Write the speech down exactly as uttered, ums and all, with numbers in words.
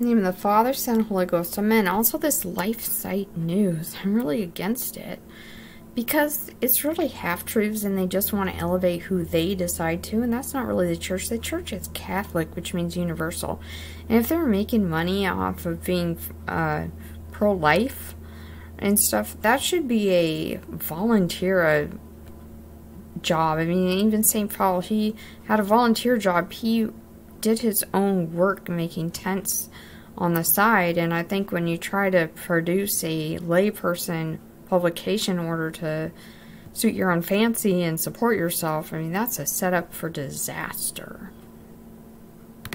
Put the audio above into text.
In the name of the Father, Son, and Holy Ghost, amen. Also, this Life Site News, I'm really against it because it's really half-truths and they just want to elevate who they decide to, and that's not really the church. The church is Catholic, which means universal. And if they're making money off of being uh, pro-life and stuff, that should be a volunteer a job. I mean, even Saint Paul, he had a volunteer job. He did his own work making tents on the side, and I think when you try to produce a layperson publication in order to suit your own fancy and support yourself, I mean, that's a setup for disaster.